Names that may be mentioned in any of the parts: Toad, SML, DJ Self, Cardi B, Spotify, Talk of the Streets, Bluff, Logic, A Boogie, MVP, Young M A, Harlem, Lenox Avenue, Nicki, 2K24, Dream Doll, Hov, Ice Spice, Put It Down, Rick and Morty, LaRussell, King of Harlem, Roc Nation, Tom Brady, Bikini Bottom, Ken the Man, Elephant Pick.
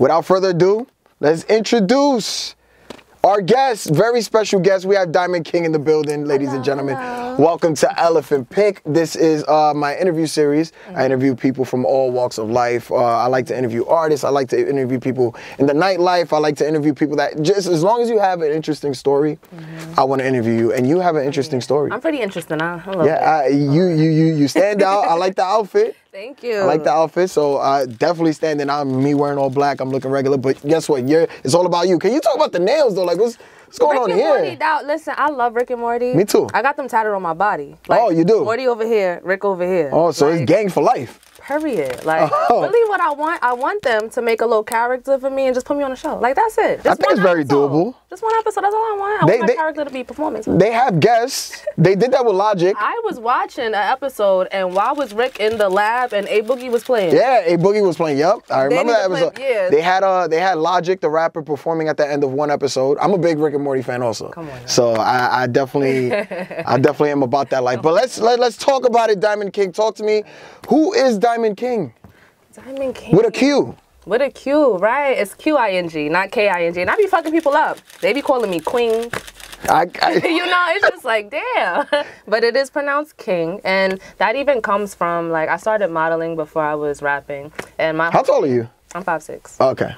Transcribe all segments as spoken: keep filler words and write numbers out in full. without further ado, let's introduce our guest, very special guest. We have Diamond Qing in the building, ladies hello, and gentlemen. Hello. Welcome to Elephant Pick. This is uh, my interview series. I interview people from all walks of life. Uh, I like to interview artists. I like to interview people in the nightlife. I like to interview people that just, as long as you have an interesting story, mm-hmm. I want to interview you. And you have an interesting story. I'm pretty interesting. Huh? I love yeah, I, you, you, you, you stand out. I like the outfit. Thank you. I like the outfit, so uh, definitely standing out. Me wearing all black, I'm looking regular, but guess what? You're, it's all about you. Can you talk about the nails, though? Like, what's, what's going Rick on and here? Morty, now, listen, I love Rick and Morty. Me too. I got them tatted on my body. Like, oh, you do? Morty over here, Rick over here. Oh, so like, it's gang for life. Period. Like, oh. really what I want, I want them to make a little character for me and just put me on the show. Like, that's it. Just I think it's very episode. doable. Just one episode. That's all I want. I they, want my they, character to be performance. They have guests. They did that with Logic. I was watching an episode, and why was Rick in the lab and A Boogie was playing? Yeah, A Boogie was playing. Yep. I remember that episode. Play, yeah. They had uh, they had Logic, the rapper, performing at the end of one episode. I'm a big Rick and Morty fan also. Come on. Now. So I, I definitely, I definitely am about that life. But let's let, let's talk about it, Diamond Qing. Talk to me. Who is Diamond? Diamond Qing. Diamond Qing. With a Q. With a Q, right? It's Q I N G, not K I N G. And I be fucking people up. They be calling me Queen. I, I, you know, it's just like, damn. But it is pronounced King. And that even comes from, like, I started modeling before I was rapping. And my How tall are you? I'm five six. Okay.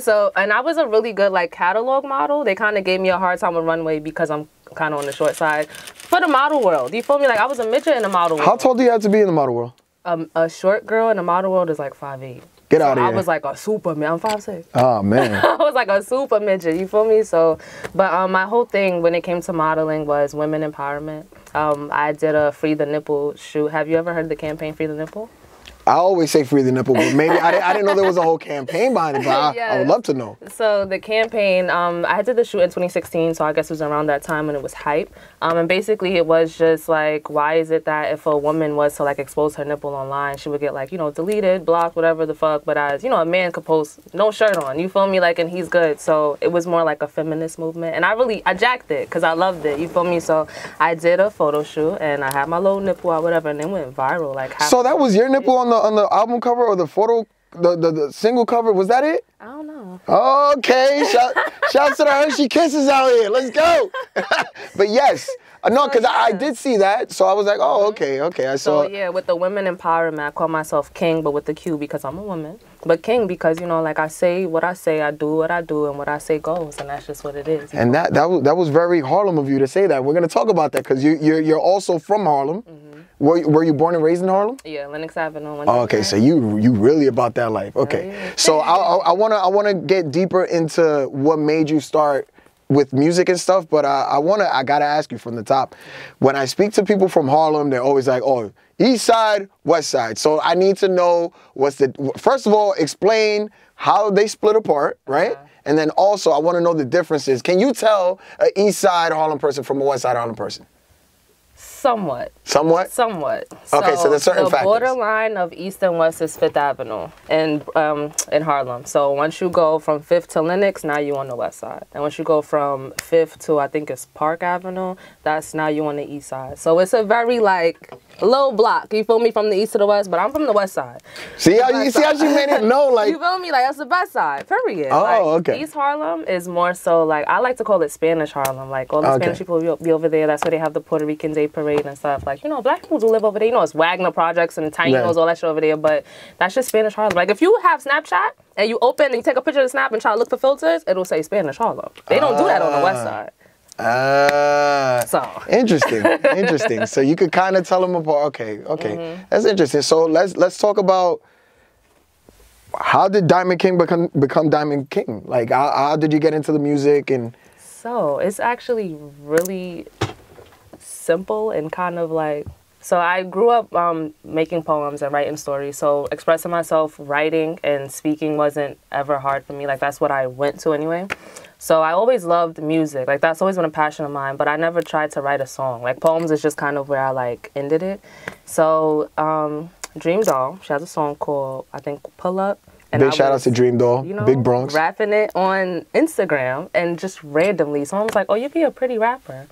So, and I was a really good, like, catalog model. They kind of gave me a hard time with runway because I'm kind of on the short side. For the model world, you feel me? Like, I was a midget in the model world. How tall do you have to be in the model world? Um, a short girl in the model world is like five eight. Get so out of here. I was like a super midget. I'm five six. Oh, man. I was like a super midget. You feel me? So, but um, my whole thing when it came to modeling was women empowerment. Um, I did a Free the Nipple shoot. Have you ever heard of the campaign Free the Nipple? I always say Free the Nipple, but maybe I, didn't, I didn't know there was a whole campaign behind it, but I, yes. I would love to know. So the campaign, um, I did the shoot in twenty sixteen, so I guess it was around that time when it was hype. Um, and basically it was just like, why is it that if a woman was to like expose her nipple online, she would get like, you know, deleted, blocked, whatever the fuck, but as, you know, a man could post no shirt on, you feel me? Like, and he's good. So it was more like a feminist movement. And I really, I jacked it because I loved it, you feel me? So I did a photo shoot and I had my little nipple out, whatever, and it went viral. Like, half so that was your nipple on the on the album cover or the photo, the, the, the single cover, was that it? I don't know. Okay, shout, shout to the Hershey Kisses out here. Let's go. But yes, no, because oh, yeah. I, I did see that, so I was like, oh, okay, okay, I saw. So yeah, with the women empowerment, I call myself King, but with the Q because I'm a woman. But King because, you know, like I say what I say, I do what I do, and what I say goes, and that's just what it is. And know? that that was, that was very Harlem of you to say that. We're gonna talk about that because you you're you're also from Harlem. Mm-hmm. Were, were you born and raised in Harlem? Yeah, Lenox Avenue. Oh, okay, so you you really about that life. Okay, yeah. So I, I, I wanna I wanna get deeper into what made you start with music and stuff, but I, I wanna I gotta ask you from the top. When I speak to people from Harlem, they're always like, oh, East Side, West Side. So I need to know what's the first of all explain how they split apart, right? Uh-huh. And then also I wanna know the differences. Can you tell an East Side Harlem person from a West Side Harlem person? Somewhat. Somewhat? Somewhat. Okay, so, so there's certain the factors. The borderline of East and West is Fifth Avenue in, um, in Harlem. So once you go from Fifth to Lenox, now you on the West Side. And once you go from Fifth to, I think it's Park Avenue, that's now you on the East Side. So it's a very, like, low block. You feel me? From the East to the West, but I'm from the West Side. See how, you, see how she made it know, like. You feel me? Like, that's the West Side, period. Oh, like, okay. East Harlem is more so, like, I like to call it Spanish Harlem. Like, all the okay. Spanish people will be over there. That's where they have the Puerto Rican Day Parade and stuff. Like, you know, black people do live over there. You know, it's Wagner Projects and Tiny Hills, yeah. all that shit over there, but that's just Spanish Harlem. Like, if you have Snapchat and you open and you take a picture of the snap and try to look for filters, it'll say Spanish Harlem. They don't uh, do that on the West Side. Ah. Uh, so. Interesting. Interesting. So you could kind of tell them apart. Okay. Okay. Mm-hmm. That's interesting. So let's let's talk about how did Diamond Qing become become Diamond Qing? Like, how, how did you get into the music? And so it's actually really simple and kind of like, so I grew up um, making poems and writing stories. So expressing myself, writing and speaking wasn't ever hard for me. Like, that's what I went to anyway. So I always loved music. Like, that's always been a passion of mine, but I never tried to write a song. Like, poems is just kind of where I like ended it. So um, Dream Doll, she has a song called, I think, Pull Up. And big I shout was, out to Dream Doll, you know, Big Bronx. Rapping it on Instagram and just randomly. So I was like, oh, you'd be a pretty rapper.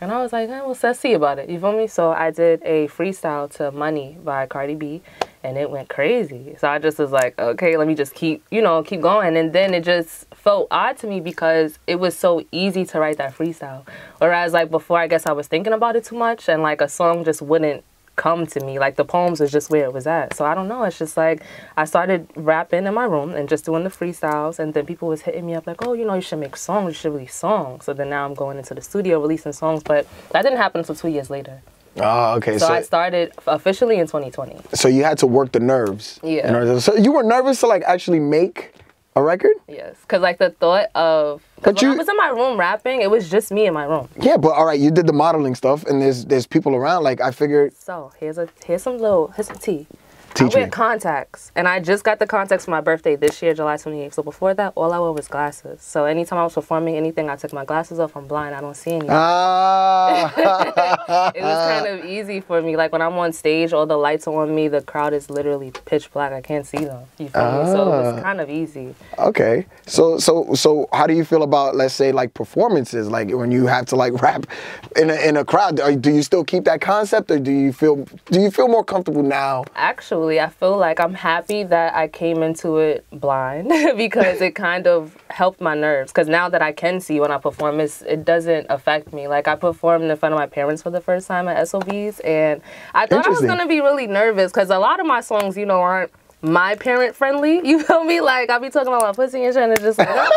And I was like, eh, well, let's see about it. You feel me? So I did a freestyle to Money by Cardi B. and it went crazy. So I just was like, okay, let me just keep, you know, keep going. And then it just felt odd to me because it was so easy to write that freestyle. Whereas like before, I guess I was thinking about it too much, and like a song just wouldn't come to me. Like the poems was just where it was at. So I don't know, it's just like I started rapping in my room and just doing the freestyles, and then people was hitting me up like, oh, you know, you should make songs, you should release songs. So then now I'm going into the studio releasing songs, but that didn't happen until two years later. Oh, okay. So, so I started officially in twenty twenty. So you had to work the nerves. Yeah. In order to, so you were nervous to like actually make a record? Yes, because like the thought of, because when you, I was in my room rapping, it was just me in my room. Yeah, but all right, you did the modeling stuff, and there's there's people around. Like I figured. So here's a here's some little here's some tea. Teach I wear me. contacts, and I just got the contacts for my birthday this year, July twenty-eighth. So before that, all I wore was glasses. So anytime I was performing anything, I took my glasses off. I'm blind. I don't see anything. Ah. It was kind of easy for me. Like when I'm on stage, all the lights are on me. The crowd is literally pitch black. I can't see them. You feel ah. me? So it was kind of easy. Okay. So so so how do you feel about, let's say, like performances? Like when you have to like rap in a, in a crowd, are, do you still keep that concept, or do you feel do you feel more comfortable now? Actually, I feel like I'm happy that I came into it blind because it kind of helped my nerves. Because now that I can see when I perform, it's, it doesn't affect me. Like I performed in front of my parents for the first time at S O Bs, and I thought I was going to be really nervous because a lot of my songs, you know, aren't my parent friendly. You feel me? Like I'll be talking about my pussy and shit, and it's just like, oh.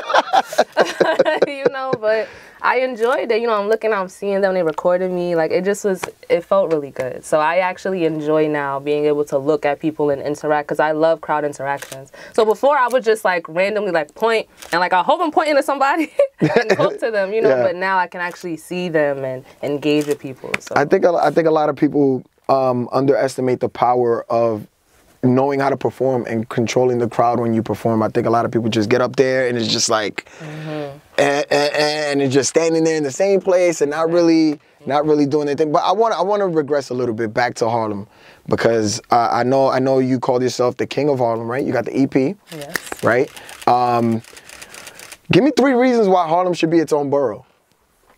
You know, but I enjoyed it. You know, I'm looking, I'm seeing them, they recorded me. Like, it just was, it felt really good. So I actually enjoy now being able to look at people and interact, because I love crowd interactions. So before, I would just, like, randomly, like, point, and, like, I hope I'm pointing to somebody and talk to them, you know? Yeah. But now I can actually see them and engage with people. So I think, I think a lot of people um, underestimate the power of knowing how to perform and controlling the crowd when you perform. I think a lot of people just get up there and it's just like, mm-hmm. and, and, and it's just standing there in the same place and not really, not really doing anything. But I want, I want to regress a little bit back to Harlem, because uh, I know, I know you called yourself the King of Harlem, right? You got the E P, yes, right? Um, give me three reasons why Harlem should be its own borough.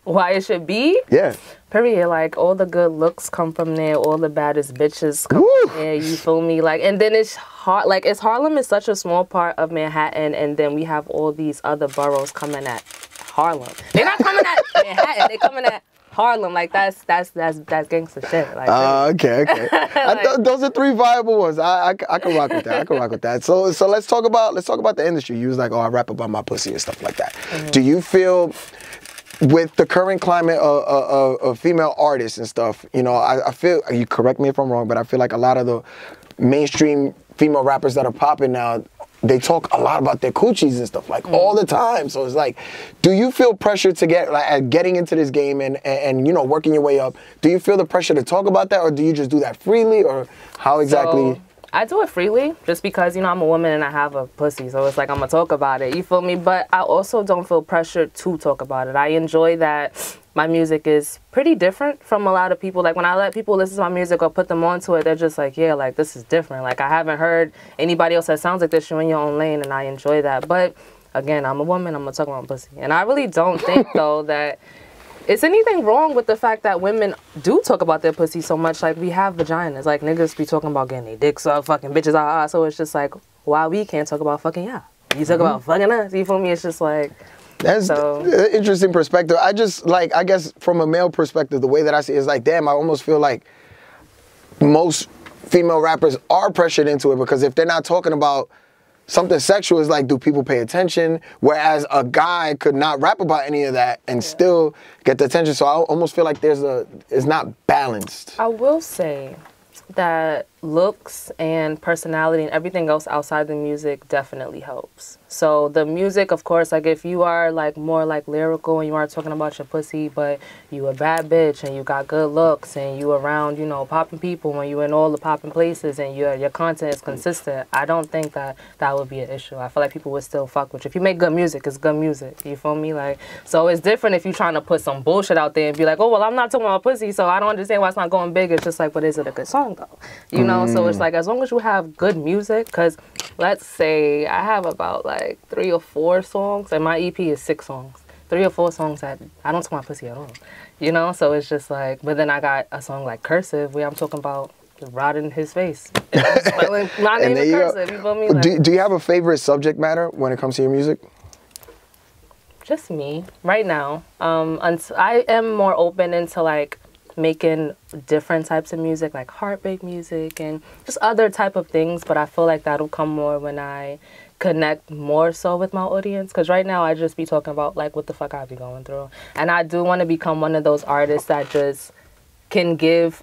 Why it should be? Yeah. Period. Like, all the good looks come from there. All the baddest bitches come Woo! from there. You feel me? Like, and then it's hard. Like, it's Harlem is such a small part of Manhattan, and then we have all these other boroughs coming at Harlem. They're not coming at Manhattan. They're coming at Harlem. Like, that's that's that's that's gangster shit. Like, uh, okay, okay. Like, I th those are three viable ones. I, I I can rock with that. I can rock with that. So so let's talk about let's talk about the industry. You was like, oh, I rap about my pussy and stuff like that. Mm-hmm. Do you feel, with the current climate of, of, of female artists and stuff, you know, I, I feel, you correct me if I'm wrong, but I feel like a lot of the mainstream female rappers that are popping now, they talk a lot about their coochies and stuff, like, mm. all the time. So it's like, do you feel pressure to get, like, getting into this game and, and, and, you know, working your way up? Do you feel the pressure to talk about that, or do you just do that freely, or how exactly? So I do it freely just because, you know, I'm a woman and I have a pussy. So it's like, I'm going to talk about it. You feel me? But I also don't feel pressured to talk about it. I enjoy that my music is pretty different from a lot of people. Like, when I let people listen to my music or put them onto it, they're just like, yeah, like, this is different. Like, I haven't heard anybody else that sounds like this. You're in your own lane, and I enjoy that. But again, I'm a woman. I'm going to talk about pussy. And I really don't think, though, that is anything wrong with the fact that women do talk about their pussy so much. Like, we have vaginas. Like, niggas be talking about getting their dicks up, fucking bitches, ah, ah. So it's just like, why we can't talk about fucking y'all? You talk mm-hmm. about fucking us, you feel me? It's just like, that's so an interesting perspective. I just, like, I guess from a male perspective, the way that I see it is like, damn, I almost feel like most female rappers are pressured into it, because if they're not talking about something sexual, is like, do people pay attention? Whereas a guy could not rap about any of that and yeah. still get the attention. So I almost feel like there's a, it's not balanced. I will say that looks and personality and everything else outside the music definitely helps. So the music, of course, like, if you are like more like lyrical and you aren't talking about your pussy, but you a bad bitch and you got good looks and you around, you know, popping people, when you in all the popping places and your your content is consistent, I don't think that that would be an issue. I feel like people would still fuck with you. If you make good music, it's good music. You feel me? Like, so it's different if you're trying to put some bullshit out there and be like, oh, well, I'm not talking about pussy, so I don't understand why it's not going big. It's just like, but is it a good song though? You know. Mm. So it's like, as long as you have good music, because let's say I have about like three or four songs, and my E P is six songs. Three or four songs that I don't talk my pussy at all, you know? So it's just like, but then I got a song like Cursive, where I'm talking about rot in his face. Spelling, not and even cursive, you feel me? Like, do, do you have a favorite subject matter when it comes to your music? Just me, right now. Um, I am more open into like making different types of music, like heartbreak music and just other type of things. But I feel like that'll come more when I connect more so with my audience. Because right now I just be talking about like what the fuck I be going through. And I do want to become one of those artists that just can give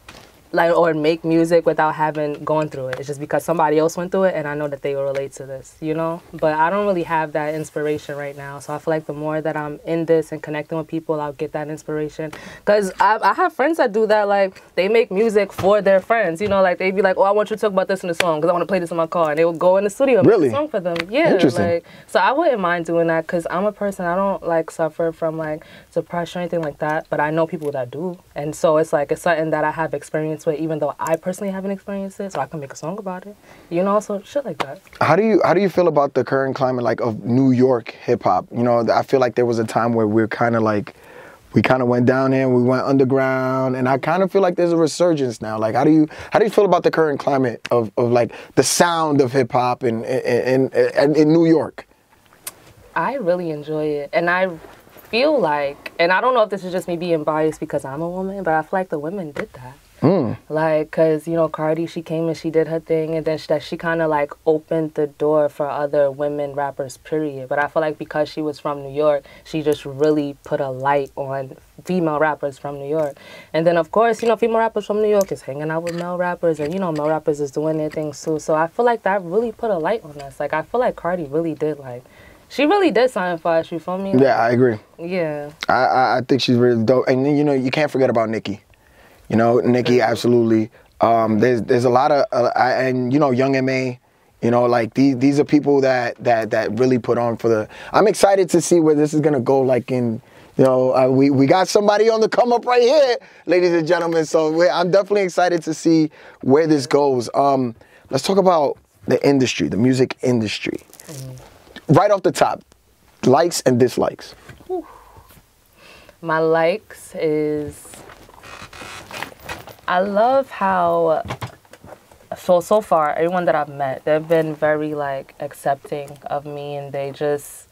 like or make music without having gone through it. It's just because somebody else went through it and I know that they will relate to this, you know? But I don't really have that inspiration right now. So I feel like the more that I'm in this and connecting with people, I'll get that inspiration. Because I, I have friends that do that, like, they make music for their friends, you know? Like, they be like, oh, I want you to talk about this in the song because I want to play this in my car. And they will go in the studio and really? make a song for them. Yeah, Interesting. Like, so I wouldn't mind doing that because I'm a person, I don't, like, suffer from, like, depression or anything like that. But I know people that do. And so it's like, it's something that I have experienced with, even though I personally haven't experienced it, so I can make a song about it, you know, so shit like that. How do you how do you feel about the current climate, like, of New York hip hop? You know, I feel like there was a time where we we're kind of like, we kind of went down here, we went underground, and I kind of feel like there's a resurgence now. Like, how do you how do you feel about the current climate of, of like the sound of hip hop in in, in in in New York? I really enjoy it, and I feel like, and I don't know if this is just me being biased because I'm a woman, but I feel like the women did that. Mm. Like, because, you know, Cardi, she came and she did her thing, and then she, that she kind of, like, opened the door for other women rappers, period. But I feel like because she was from New York, she just really put a light on female rappers from New York. And then, of course, you know, female rappers from New York is hanging out with male rappers, and, you know, male rappers is doing their things, too. So I feel like that really put a light on us. Like, I feel like Cardi really did, like... She really did something for us, you feel me? Like, yeah, I agree. Yeah. I, I, I think she's really dope. And, you know, you can't forget about Nicki. You know, Nicki, absolutely. Um, there's there's a lot of, uh, I, and you know, Young M A, you know, like these these are people that that that really put on for the. I'm excited to see where this is gonna go. Like in, you know, uh, we we got somebody on the come up right here, ladies and gentlemen. So we're, I'm definitely excited to see where this goes. Um, let's talk about the industry, the music industry. Mm-hmm. Right off the top, likes and dislikes. Whew. My likes is. I love how, so, so far, everyone that I've met, they've been very, like, accepting of me, and they just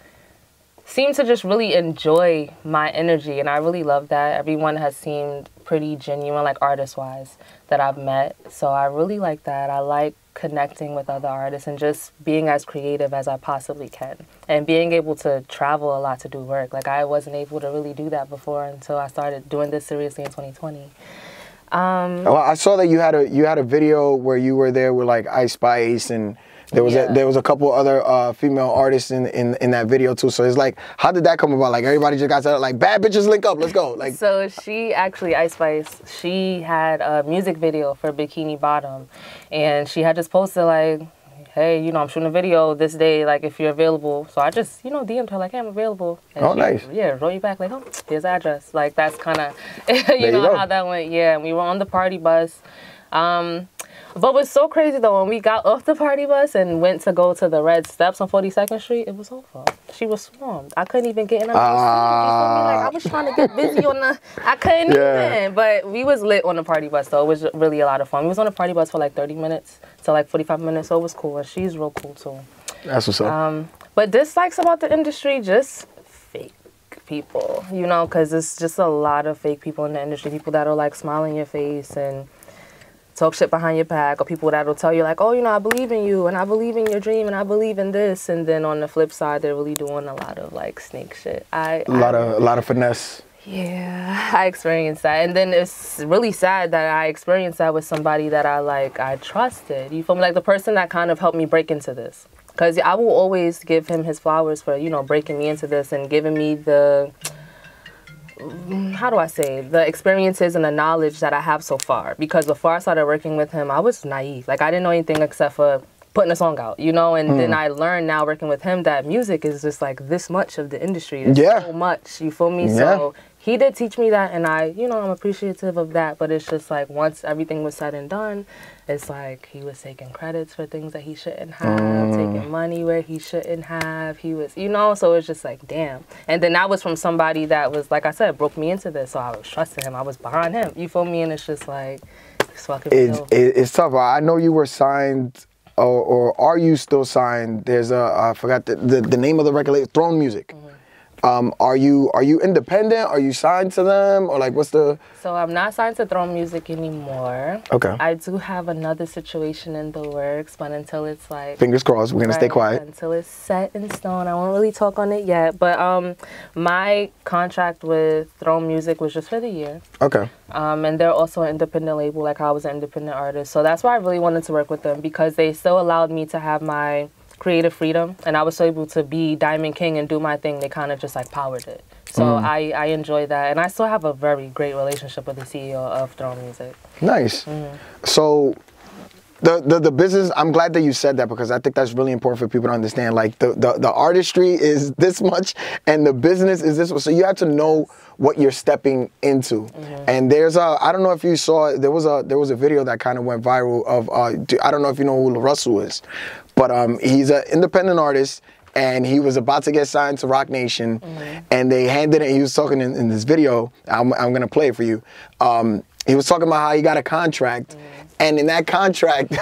seem to just really enjoy my energy, and I really love that. Everyone has seemed pretty genuine, like, artist-wise, that I've met, so I really like that. I like connecting with other artists and just being as creative as I possibly can, and being able to travel a lot to do work. Like, I wasn't able to really do that before until I started doing this seriously in twenty twenty. Um, well, I saw that you had a you had a video where you were there with like Ice Spice, and there was yeah. a, there was a couple other uh, female artists in, in in that video too. So it's like, how did that come about? Like, everybody just got to like, bad bitches link up, let's go. Like, so she actually, Ice Spice, she had a music video for Bikini Bottom, and she had just posted like, hey, you know, I'm shooting a video this day, like, if you're available. So I just, you know, D M'd her, like, hey, I'm available. And oh, she, nice. Yeah, roll you back, like, oh, here's the address. Like, that's kind of, you know, you how that went. Yeah, and we were on the party bus. Um, but what's so crazy, though, when we got off the party bus and went to go to the Red Steps on forty-second street, it was over. She was swarmed. I couldn't even get in her uh, like, I was trying to get busy on the, I couldn't yeah. even. But we was lit on the party bus, though. It was really a lot of fun. We was on the party bus for, like, thirty minutes to, like, forty-five minutes, so it was cool. And she's real cool, too. That's what's up. Um, but dislikes about the industry, just fake people, you know, because it's just a lot of fake people in the industry, people that are, like, smiling in your face and talk shit behind your back, or people that'll tell you like, oh, you know, I believe in you, and I believe in your dream, and I believe in this, and then on the flip side, they're really doing a lot of like snake shit. I a lot I, of a lot of finesse. Yeah, I experienced that, and then it's really sad that I experienced that with somebody that I like, I trusted. You feel me? Like the person that kind of helped me break into this, because I will always give him his flowers for, you know, breaking me into this and giving me the. How do I say, the experiences and the knowledge that I have so far. Because before I started working with him, I was naive. Like, I didn't know anything except for putting a song out, you know? And mm. then I learned now working with him that music is just, like, this much of the industry. There's yeah. so much, you feel me? Yeah. So he did teach me that, and I, you know, I'm appreciative of that. But it's just, like, once everything was said and done, it's like he was taking credits for things that he shouldn't have, mm. taking money where he shouldn't have. He was, you know, so it's just like, damn. And then that was from somebody that was, like I said, broke me into this. So I was trusting him. I was behind him. You feel me? And it's just like, so I could it's, it's tough. I know you were signed, or, or are you still signed? There's a, I forgot the, the, the name of the record, Throne Music. Mm-hmm. Um, are you are you independent? Are you signed to them, or like what's the? So I'm not signed to Throne Music anymore. Okay. I do have another situation in the works, but until it's like fingers crossed, we're gonna right, stay quiet. Until it's set in stone, I won't really talk on it yet. But um, my contract with Throne Music was just for the year. Okay. Um, and they're also an independent label, like I was an independent artist. So that's why I really wanted to work with them, because they still allowed me to have my creative freedom, and I was so able to be Diamond Qing and do my thing. They kind of just like powered it. So mm. I, I enjoy that, and I still have a very great relationship with the C E O of Throne Music. Nice. Mm. So the, the the business, I'm glad that you said that, because I think that's really important for people to understand. Like the, the, the artistry is this much and the business is this much. So you have to know what you're stepping into. Mm-hmm. And there's a, I don't know if you saw, there was a there was a video that kind of went viral of, uh, I don't know if you know who LaRussell is, but um, he's an independent artist, and he was about to get signed to Roc Nation, mm-hmm. and they handed it, he was talking in, in this video, I'm, I'm gonna play it for you. Um, he was talking about how he got a contract, mm-hmm. and in that contract,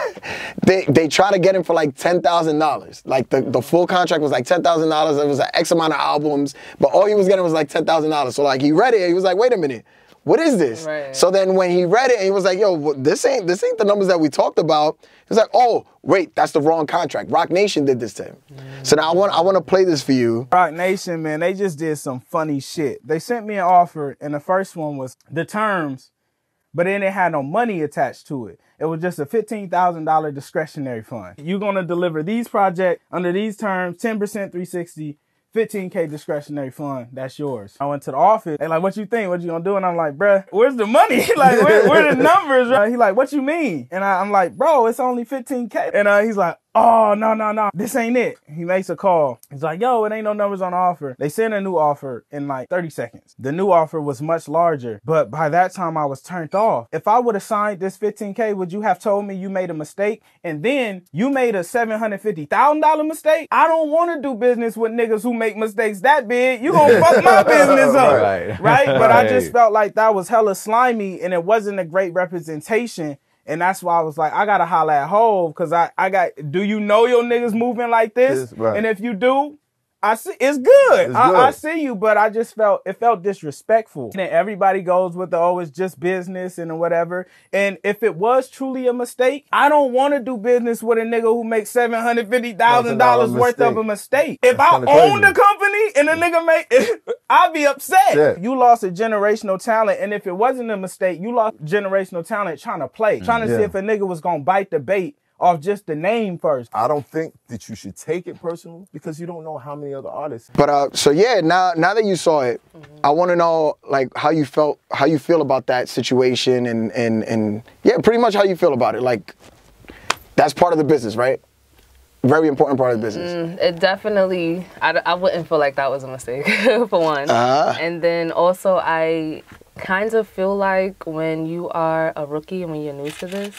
they, they try to get him for like ten thousand dollars. Like the, the full contract was like ten thousand dollars, it was an X amount of albums, but all he was getting was like ten thousand dollars. So like he read it, he was like, wait a minute, what is this? Right. So then when he read it, he was like, yo, this ain't this ain't the numbers that we talked about. He was like, oh, wait, that's the wrong contract. Roc Nation did this to him. Mm. So now I want I want to play this for you. Roc Nation, man, they just did some funny shit. They sent me an offer, and the first one was the terms, but then it had no money attached to it. It was just a fifteen thousand dollar discretionary fund. You're going to deliver these projects under these terms, ten percent three sixty, fifteen K discretionary fund, that's yours. I went to the office, they like, what you think, what you gonna do? And I'm like, bruh, where's the money? Like, where, where are the numbers? Uh, he like, what you mean? And I, I'm like, bro, it's only fifteen K. And uh, he's like, oh, no, no, no, this ain't it. He makes a call. He's like, yo, it ain't no numbers on the offer. They sent a new offer in like thirty seconds. The new offer was much larger, but by that time I was turned off. If I would have signed this fifteen K, would you have told me you made a mistake? And then you made a seven hundred fifty thousand dollar mistake? I don't want to do business with niggas who make mistakes that big. You gonna fuck my business up, right? right? But right. I just felt like that was hella slimy, and it wasn't a great representation. And that's why I was like, I gotta holler at Hov, because I, I got, do you know your niggas moving like this? Right. And if you do, I see, it's good. It's I, good. I see you, but I just felt, it felt disrespectful. And everybody goes with the, oh, it's just business and whatever. And if it was truly a mistake, I don't want to do business with a nigga who makes seven hundred fifty thousand dollars worth of a mistake. If I own the company and a nigga make, I'd be upset. Shit. You lost a generational talent. And if it wasn't a mistake, you lost generational talent trying to play, mm, trying to yeah. see if a nigga was going to bite the bait off just the name first. I don't think that you should take it personal, because you don't know how many other artists. But uh, so yeah, now now that you saw it, mm-hmm. I want to know like how you felt, how you feel about that situation, and and and yeah, pretty much how you feel about it. Like that's part of the business, right? Very important part of the business. Mm, it definitely. I, I wouldn't feel like that was a mistake for one, uh-huh. and then also I kind of feel like when you are a rookie and when you're new to this,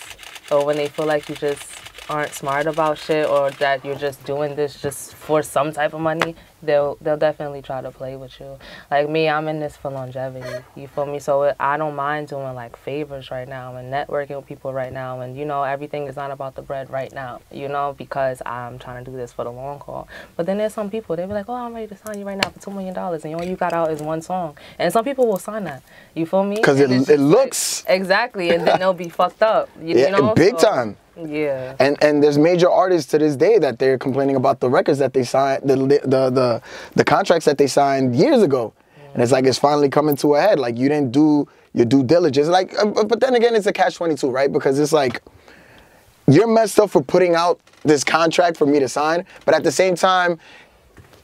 or when they feel like you just aren't smart about shit, or that you're just doing this just for some type of money, they'll they'll definitely try to play with you. Like me, I'm in this for longevity, you feel me? So it, I don't mind doing like favors right now and networking with people right now, and you know, everything is not about the bread right now, you know, because I'm trying to do this for the long haul. But then there's some people, they'll be like, oh, I'm ready to sign you right now for two million dollars, and all you got out is one song. And some people will sign that, you feel me? Because it, it looks. Like, exactly, and then they'll be fucked up, you, yeah, you know? Big so, time. Yeah, and and there's major artists to this day that they're complaining about the records that they signed, the the the, the contracts that they signed years ago, mm. and it's like it's finally coming to a head. Like you didn't do your due diligence. Like, but then again, it's a catch twenty-two, right? Because it's like you're messed up for putting out this contract for me to sign, but at the same time,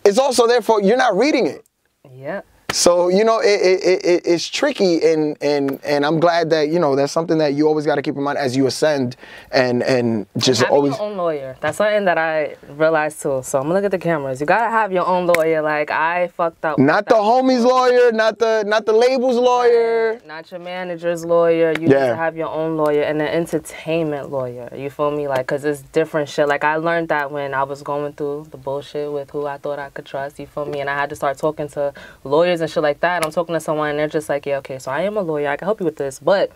it's also therefore you're not reading it. Yeah. So you know it, it, it it's tricky, and and and I'm glad that you know that's something that you always got to keep in mind as you ascend, and and just having always your own lawyer. That's something that I realized too. So I'm gonna look at the cameras. You gotta have your own lawyer. Like I fucked up. Not the homie's lawyer, not the not the label's lawyer, not your manager's lawyer. You yeah. need to have your own lawyer and an entertainment lawyer. You feel me? Like because it's different shit. Like I learned that when I was going through the bullshit with who I thought I could trust. You feel me? And I had to start talking to lawyers. and shit like that, and I'm talking to someone and they're just like, yeah, okay, so I am a lawyer, I can help you with this, but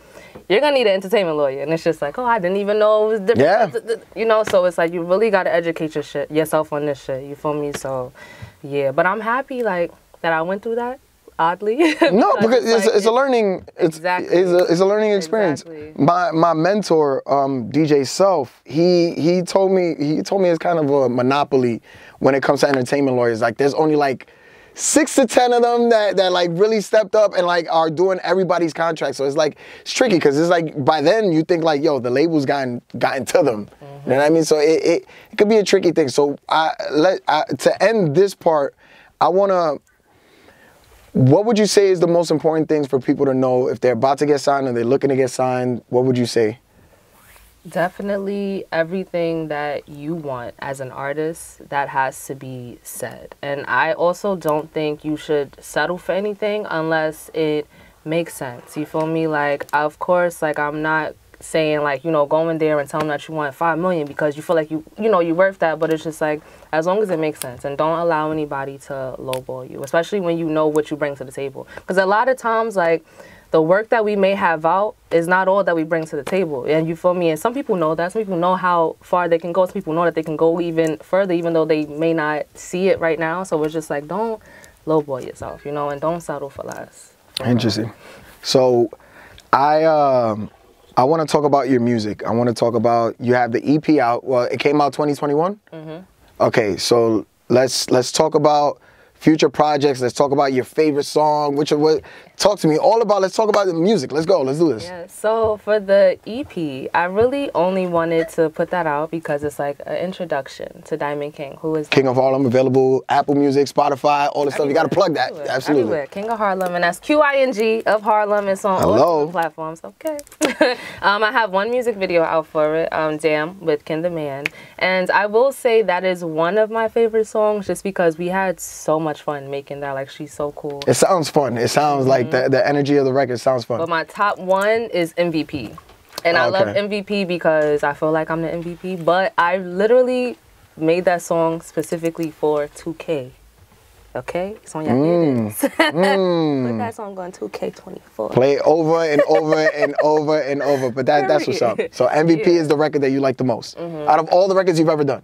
you're gonna need an entertainment lawyer. And it's just like, oh, I didn't even know it was different. Yeah. You know, so it's like you really gotta educate your shit, yourself on this shit, you feel me? So yeah, but I'm happy like that I went through that. Oddly, no, because it's, like, it's a learning. It's, exactly. it's, a, it's a learning experience. Exactly. My my mentor, um, D J Self, he he told me he told me it's kind of a monopoly when it comes to entertainment lawyers. Like, there's only like six to ten of them that that like really stepped up and like are doing everybody's contract. So it's like it's tricky because it's like by then you think like, yo, the label's gotten gotten to them. Mm-hmm. You know what I mean? So it, it it could be a tricky thing. So I let I, to end this part, I wanna. What would you say is the most important things for people to know if they're about to get signed or they're looking to get signed? What would you say? Definitely everything that you want as an artist, that has to be said. And I also don't think you should settle for anything unless it makes sense. You feel me? Like, of course, like, I'm not saying, like, you know, go in there and tell them that you want five million dollars because you feel like you, you know, you're worth that. But it's just like, as long as it makes sense, and don't allow anybody to lowball you, especially when you know what you bring to the table. Because a lot of times, like, the work that we may have out is not all that we bring to the table. And you feel me? And some people know that. Some people know how far they can go. Some people know that they can go even further, even though they may not see it right now. So it's just like, don't lowball yourself, you know, and don't settle for less. Interesting. So I, um... I want to talk about your music. I want to talk about, you have the E P out. Well, it came out twenty twenty-one? Mm-hmm. Okay, so let's let's talk about future projects. Let's talk about your favorite song. Which what? Talk to me all about, let's talk about the music. Let's go, let's do this. Yeah, so for the E P, I really only wanted to put that out because it's like an introduction to Diamond Qing, who is King Diamond. of Harlem, available Apple Music, Spotify, all the stuff. You got to plug that, everywhere. absolutely. Everywhere. King of Harlem, and that's Q I N G of Harlem. It's on all platforms, okay. um, I have one music video out for it, um, Damn, with Ken the Man. And I will say that is one of my favorite songs just because we had so much fun making that. Like, she's so cool. It sounds fun. It sounds mm-hmm. like The, the energy of the record sounds fun. But my top one is M V P. And oh, I okay. love M V P because I feel like I'm the M V P. But I literally made that song specifically for two K. Okay? It's on your mm. ears. mm. Put that song on two K twenty-four. Play over and over and over and over. But that, that's what's up. So M V P yeah. is the record that you like the most. Mm-hmm. Out of all the records you've ever done.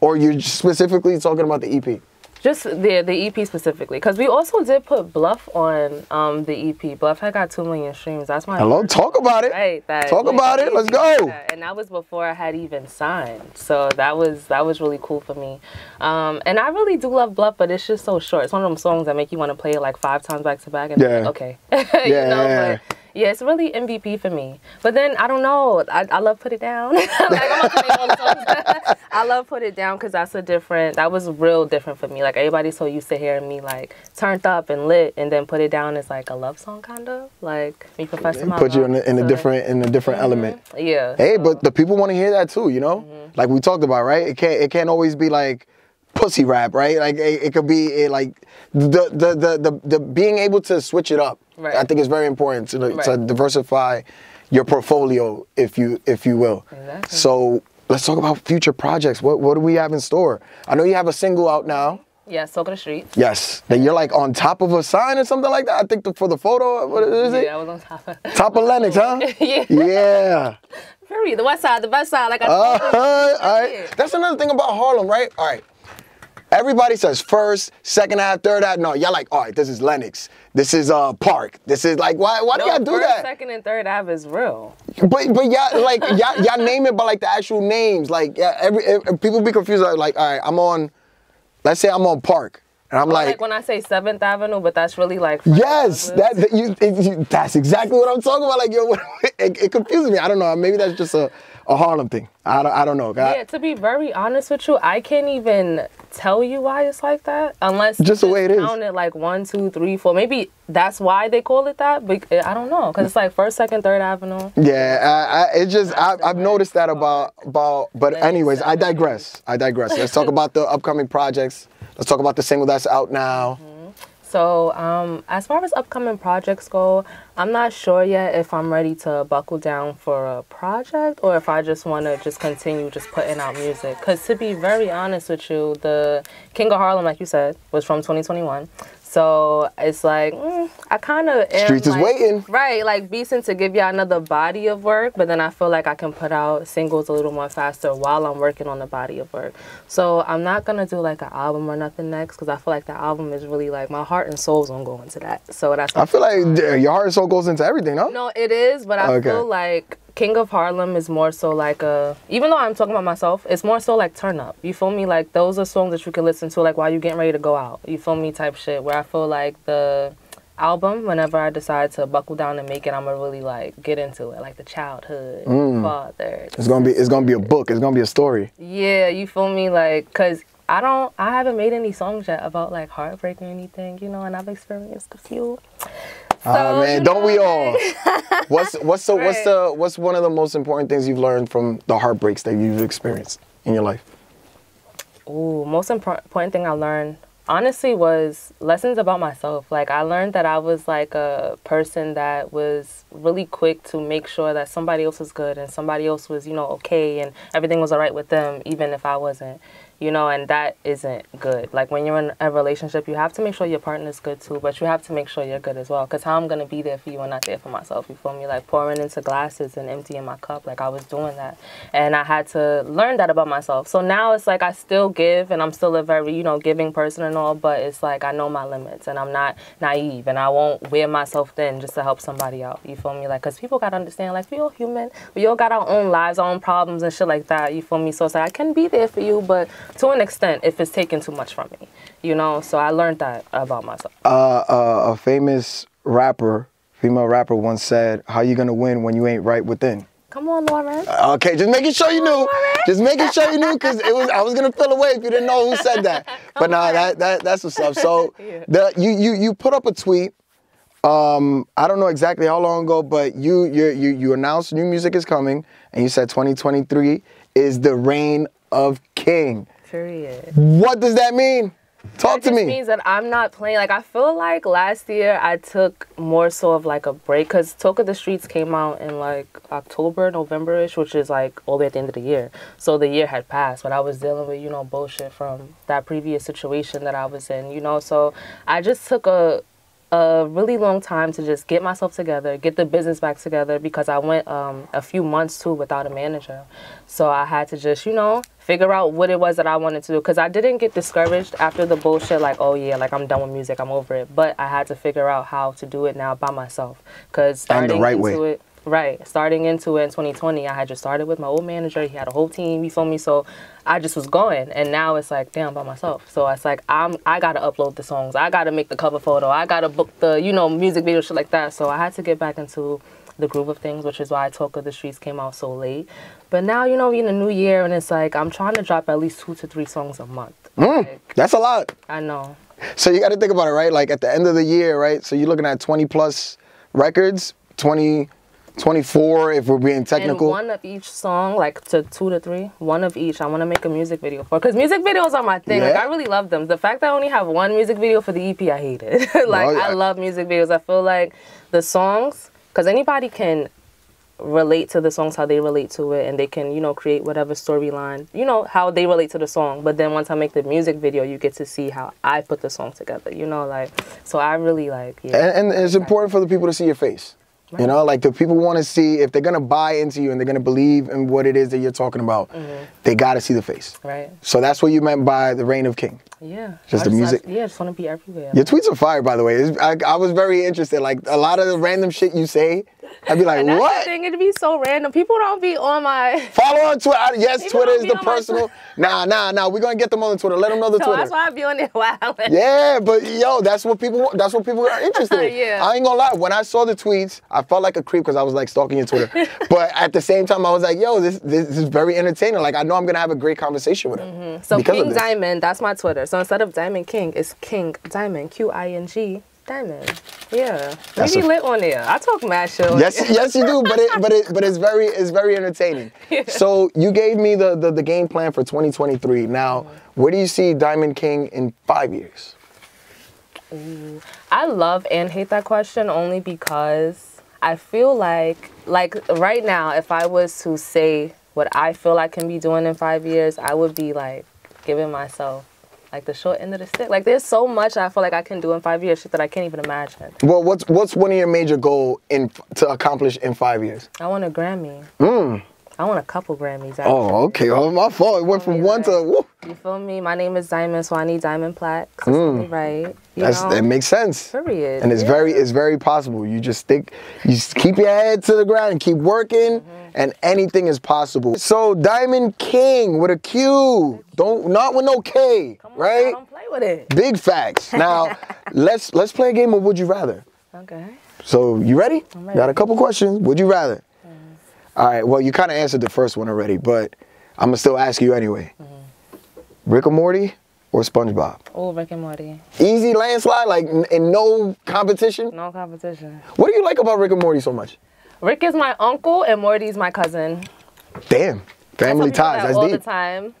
Or you're specifically talking about the E P. Just the the E P specifically, because we also did put Bluff on um, the E P. Bluff had got two million streams. That's my hello. Talk about it. Right. That, talk like, about it. Let's go. That. And that was before I had even signed, so that was that was really cool for me. Um, and I really do love Bluff, but it's just so short. It's one of them songs that make you want to play it like five times back to back. And yeah. Like, okay. yeah. You know, but, yeah, it's really M V P for me. But then, I don't know, I, I love Put It Down. like, I'm not playing all the songs. I love Put It Down because that's a different, that was real different for me. Like, everybody's so used to hearing me, like, turned up and lit, and then Put It Down is like a love song, kind of. Like, me professing my Put you in a, in a different, in a different mm-hmm. element. Yeah. Hey, so. But the people want to hear that too, you know? Mm-hmm. Like we talked about, right? It can't, it can't always be like, pussy rap, right? Like it, it could be it, like the, the the the the being able to switch it up. Right. I think it's very important to, right. to diversify your portfolio, if you if you will. Exactly. So let's talk about future projects. What what do we have in store? I know you have a single out now. Yes, Talk of the Streets. Yes, that you're like on top of a sign or something like that. I think the, for the photo, what is it? Yeah, I was on top of. Top of Lennox, huh? yeah. Yeah. Very the west side, the best side. Like I. Uh huh. All right. That's another thing about Harlem, right? All right. Everybody says first, second half, third half. No, y'all like, all right, this is Lennox. This is uh Park. This is like, why why no, do y'all do first, that? Second and third half is real. But but y'all like y'all y'all name it by like the actual names. Like yeah, every if people be confused. Like all right, I'm on. Let's say I'm on Park, and I'm like, like when I say Seventh Avenue, but that's really like yes, that, that you, it, you that's exactly what I'm talking about. Like yo, it, it confuses me. I don't know. Maybe that's just a. A Harlem thing. I don't, I don't know. God. Yeah, to be very honest with you, I can't even tell you why it's like that. Unless just the way it is. Count it like one, two, three, four. Maybe that's why they call it that. But I don't know. Because it's like first, second, third Avenue. Yeah, I, I, it just, I, I've noticed that about, about but anyways, I digress. I digress. Let's talk about the upcoming projects. Let's talk about the single that's out now. Mm-hmm. So um, as far as upcoming projects go, I'm not sure yet if I'm ready to buckle down for a project or if I just want to just continue just putting out music. Because to be very honest with you, the King of Harlem, like you said, was from twenty twenty-one. So it's like, mm, I kind of am. Streets like, is waiting. Right, like decent to give y'all another body of work, but then I feel like I can put out singles a little more faster while I'm working on the body of work. So I'm not going to do like an album or nothing next, because I feel like the album is really like my heart and soul's going to go into that. So that's. I feel like your heart and soul goes into everything, huh? No, it is, but I okay. feel like King of Harlem is more so like a, even though I'm talking about myself, it's more so like turn up. You feel me? Like those are songs that you can listen to like while you're getting ready to go out. You feel me type shit, where I feel like the album, whenever I decide to buckle down and make it, I'm gonna really like get into it. Like the childhood, mm. father. It's gonna be it's gonna be a book. It's gonna be a story. Yeah, you feel me? Like, cause I don't, I haven't made any songs yet about like heartbreak or anything, you know, and I've experienced a few. So, uh, man, don't we all? What's what's the, right. what's the what's one of the most important things you've learned from the heartbreaks that you've experienced in your life? Ooh, most impor important thing I learned honestly was lessons about myself. Like I learned that I was like a person that was really quick to make sure that somebody else was good and somebody else was, you know, okay and everything was all right with them, even if I wasn't. You know, and that isn't good. Like when you're in a relationship, you have to make sure your partner's good too, but you have to make sure you're good as well. Because how I'm going to be there for you and not there for myself, you feel me? Like pouring into glasses and emptying my cup, like I was doing that. And I had to learn that about myself. So now it's like I still give and I'm still a very, you know, giving person and all, but it's like I know my limits and I'm not naive and I won't wear myself thin just to help somebody out, you feel me? Like, because people got to understand, like, we all human. We all got our own lives, our own problems and shit like that, you feel me? So it's like I can be there for you, but to an extent, if it's taken too much from me, you know? So I learned that about myself. Uh, uh, a famous rapper, female rapper once said, how you gonna win when you ain't right within? Come on, Lauren. Uh, okay, just making sure you Come knew. On, just making sure you knew, because it was I was gonna feel away if you didn't know who said that. But nah, that, that that's what's up. So yeah. the, you, you you put up a tweet, um, I don't know exactly how long ago, but you, you, you, you announced new music is coming, and you said twenty twenty-three is the reign of King. Period. What does that mean? Talk to me. It means that I'm not playing. Like, I feel like last year I took more so of like a break, because Talk of the Streets came out in like October, November-ish, which is like all the way at the end of the year. So the year had passed, but I was dealing with, you know, bullshit from that previous situation that I was in, you know? So I just took a a really long time to just get myself together, get the business back together, because I went um, a few months too without a manager. So I had to just, you know, figure out what it was that I wanted to do, because I didn't get discouraged after the bullshit, like, oh yeah, like I'm done with music, I'm over it. But I had to figure out how to do it now by myself, because starting and the right into way. It, right, starting into it in twenty twenty, I had just started with my old manager. He had a whole team, you feel me? So I just was going, and now it's like, damn, by myself. So it's like, I'm, I gotta upload the songs. I gotta make the cover photo. I gotta book the, you know, music video, shit like that. So I had to get back into the groove of things, which is why Talk of the Streets came out so late. But now, you know, we're in a new year, and it's like, I'm trying to drop at least two to three songs a month. Mm, like, that's a lot. I know. So you gotta think about it, right? Like at the end of the year, right? So you're looking at twenty plus records, twenty, twenty-four if we're being technical. And one of each song, like to two to three, one of each. I want to make a music video for, because music videos are my thing. Yeah. Like I really love them. The fact that I only have one music video for the E P, I hate it. Like no, I, I love music videos. I feel like the songs, because anybody can relate to the songs how they relate to it, and they can, you know, create whatever storyline, you know, how they relate to the song. But then once I make the music video, you get to see how I put the song together, you know, like, so I really like, yeah. And, and it's important for the people to see your face. You know, like the people want to see, if they're going to buy into you and they're going to believe in what it is that you're talking about, mm-hmm. they got to see the face. Right. So that's what you meant by the reign of King. Yeah. Just, just the music. I, yeah, I just want to be everywhere. Your tweets are fire, by the way. I, I was very interested. Like a lot of the random shit you say, I'd be like, and that's what? The thing, it'd be so random. People don't be on my... Follow on Twitter. Yes, people Twitter is the personal. Nah, nah, nah. We're going to get them on the Twitter. Let them know the so Twitter. That's why I be on there wilding. Yeah, but yo, that's what people That's what people are interested in. Yeah. I ain't going to lie. When I saw the tweets, I felt like a creep because I was like stalking your Twitter. But at the same time, I was like, yo, this, this, this is very entertaining. Like, I know I'm going to have a great conversation with him. Mm-hmm. So King Diamond, that's my Twitter. So instead of Diamond King, it's King Diamond, Q I N G. Diamond, yeah, that's we be lit on there. I talk mad shit. Yes, yes, you do, but it, but it, but it's very, it's very entertaining. Yeah. So you gave me the, the the game plan for twenty twenty-three. Now, where do you see Diamond King in five years? Ooh. I love and hate that question only because I feel like, like right now, if I was to say what I feel I can be doing in five years, I would be like giving myself like the short end of the stick. Like there's so much I feel like I can do in five years, shit that I can't even imagine. Well, what's what's one of your major goals in to accomplish in five years? I want a Grammy. Mm. I want a couple Grammys, actually. Oh, okay. Oh, my fault. It went from one to... Whoop. You feel me? My name is Diamond, so I need diamond plaques. Mm. Right. You That's, know? That makes sense. Period. And it's yeah. very it's very possible. You just think, you just keep your head to the ground and keep working, mm-hmm. and anything is possible. So, Diamond Qing with a Q. Don't, not with no K, Come on, right? Now, don't play with it. Big facts. Now, let's, let's play a game of Would You Rather. Okay. So, you ready? I'm ready. Got a couple questions. Would you rather? All right, well, you kind of answered the first one already, but I'm going to still ask you anyway. Mm-hmm. Rick and Morty or SpongeBob? Oh, Rick and Morty. Easy landslide, like, in no competition? No competition. What do you like about Rick and Morty so much? Rick is my uncle and Morty's my cousin. Damn, family ties, that's deep. All the time.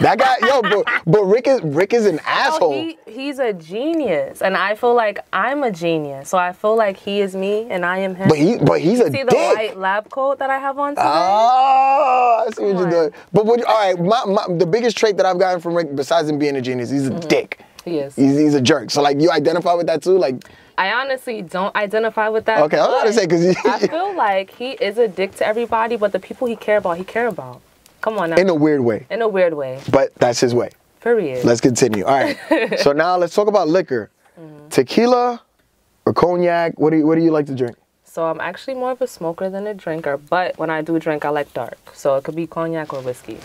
That guy, yo, but, but Rick is Rick is an asshole. No, he, he's a genius, and I feel like I'm a genius. So I feel like he is me, and I am him. But he, but he's you a see dick. See the white lab coat that I have on today? Oh, I see Come what on. You're doing. But would you, all right, my, my, the biggest trait that I've gotten from Rick, besides him being a genius, he's a mm-hmm. dick. He is. He's, he's a jerk. So like, you identify with that too, like. I honestly don't identify with that. Okay, I was about to say because I feel like he is a dick to everybody, but the people he care about, he care about. Come on now. In a weird way. In a weird way. But that's his way. Period. Let's continue. All right. So now let's talk about liquor. Mm-hmm. Tequila or cognac? What do you, what do you like to drink? So I'm actually more of a smoker than a drinker. But when I do drink, I like dark. So it could be cognac or whiskey.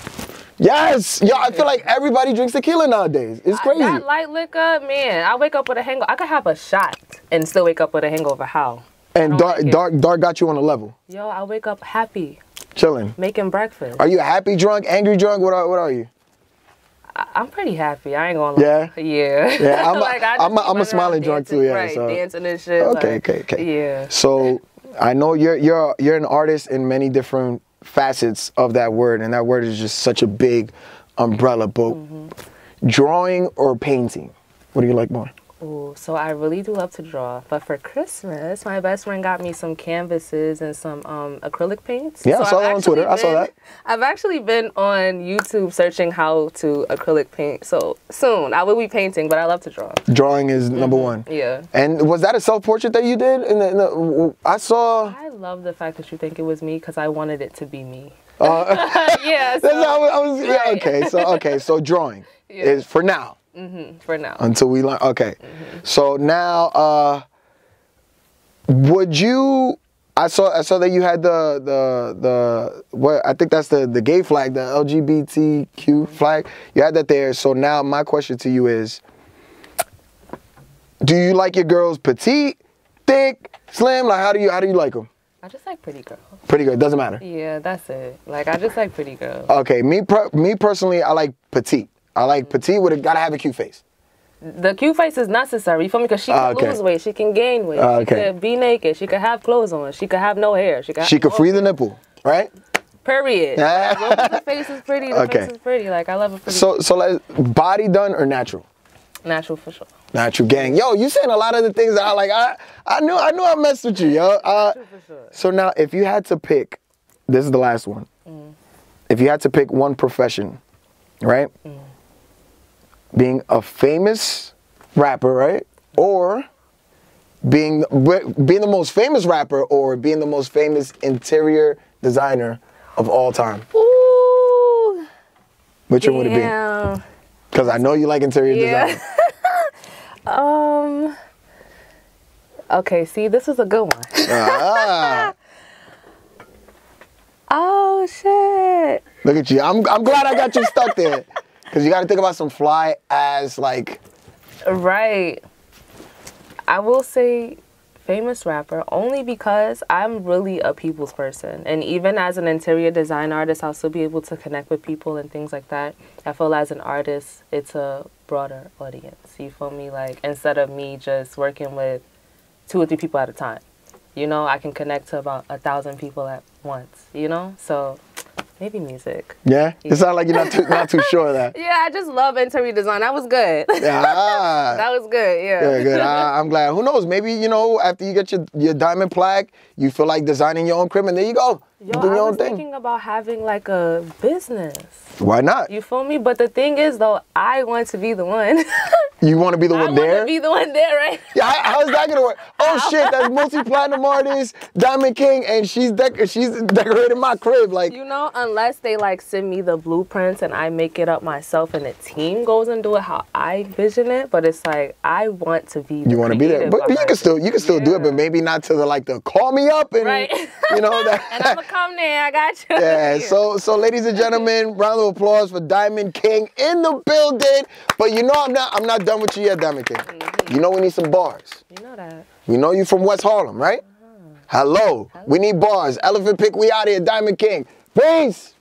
Yes. Yo, I feel like everybody drinks tequila nowadays. It's crazy. I, that light liquor, man. I wake up with a hangover. I could have a shot and still wake up with a hangover. How? And dark, like dark, dark got you on a level. Yo, I wake up happy. Chilling. Making breakfast. Are you happy drunk, angry drunk? What are, what are you? I, I'm pretty happy. I ain't gonna lie. Yeah? Yeah. Yeah. I'm a, like, I'm a, I'm a smiling drunk dancing, too, yeah. Right, so. Dancing and shit. Okay, like, okay, okay. Yeah. So I know you're, you're, you're an artist in many different facets of that word, and that word is just such a big umbrella, but mm-hmm. drawing or painting, what do you like more? Ooh, so I really do love to draw, but for Christmas, my best friend got me some canvases and some um, acrylic paints. Yeah, so I saw that on Twitter. Been, I saw that. I've actually been on YouTube searching how to acrylic paint, so soon I will be painting, but I love to draw. Drawing is number one. Yeah. And was that a self-portrait that you did? In the, in the, I saw... I love the fact that you think it was me because I wanted it to be me. Uh, yeah, so... That's how I was, yeah, okay, so, okay, so drawing yeah. is for now. Mm-hmm, for now. Until we learn. Okay. Mm-hmm. So now, uh, would you? I saw. I saw that you had the the the what? I think that's the the gay flag, the L G B T Q mm-hmm. flag. You had that there. So now my question to you is: do you like your girls petite, thick, slim? Like how do you how do you like them? I just like pretty girls. Pretty girl. Doesn't matter. Yeah, that's it. Like I just like pretty girls. Okay. Me per me personally, I like petite. I like petite with a, gotta have a cute face. The cute face is necessary, you feel me? Because she can uh, okay. lose weight, she can gain weight, uh, okay. she can be naked, she can have clothes on, she can have no hair. She can, she can free the nipple, right? Period. Like, well, the face is pretty, the okay. face is pretty. Like, I love a pretty. So, so like, body done or natural? Natural for sure. Natural gang. Yo, you saying a lot of the things that I like, I, I, knew, I knew I messed with you, yo. Uh, for sure. So now, if you had to pick, this is the last one. Mm. If you had to pick one profession, right? Mm. Being a famous rapper, right? Or being being the most famous rapper or being the most famous interior designer of all time? Ooh. Which damn. One would it be? Because I know you like interior yeah. design. um, okay, see, this is a good one. Ah. Oh, shit. Look at you. I'm, I'm glad I got you stuck there. Because you got to think about some fly as like... Right. I will say famous rapper only because I'm really a people's person. And even as an interior design artist, I'll still be able to connect with people and things like that. I feel as an artist, it's a broader audience. You feel me? Like instead of me just working with two or three people at a time, you know, I can connect to about a thousand people at once, you know? So Maybe music. Yeah? yeah. It sounds like you're not too, not too sure of that. Yeah, I just love interior design. That was good. Ah. That was good, yeah. Yeah, good. I, I'm glad. Who knows? Maybe, you know, after you get your, your diamond plaque, you feel like designing your own crib, and there you go. Yo, you do your I was own thing. Thinking about having, like, a business. Why not? You feel me? But the thing is, though, I want to be the one. You want to be the one I there? I want to be the one there, right? Yeah, how, how's that going to work? Oh, how? Shit, that's multi-platinum artist, Diamond Qing, and she's dec she's decorating my crib. Like, you know, unless they, like, send me the blueprints and I make it up myself and the team goes and do it how I envision it, but it's like, I want to be the You want to be there. But, but you can still, you can still yeah. do it, but maybe not to the, like, the call me up and, right. you know. That. And I'm going to come there. I got you. Yeah, yeah, so, so ladies and gentlemen, round of applause for Diamond Qing in the building. But you know I'm not, I'm not done with you yet, Diamond Qing. Mm-hmm. You know we need some bars. You know that. You know you from West Harlem, right? Uh-huh. Hello. Hello. We need bars. Elephant Pick, we out here. Diamond Qing. Peace.